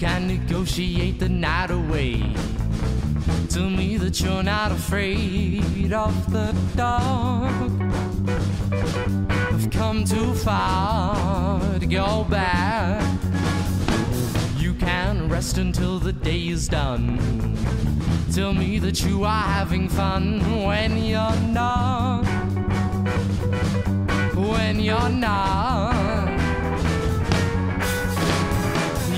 can negotiate the night away. Tell me that you're not afraid of the dark. I've come too far to go back. You can rest until the day is done. Tell me that you are having fun when you're not. When you're not,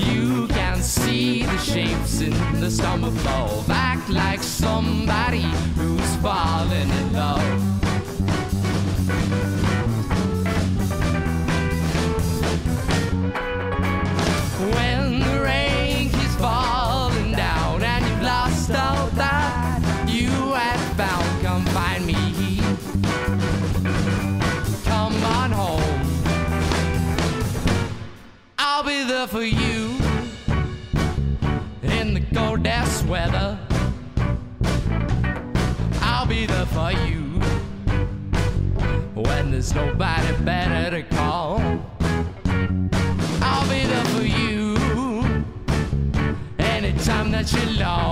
you can see the shapes in the summer fall. Act like somebody who's fallen in love. I'll be there for you in the coldest weather. I'll be there for you when there's nobody better to call. I'll be there for you anytime that you're lost.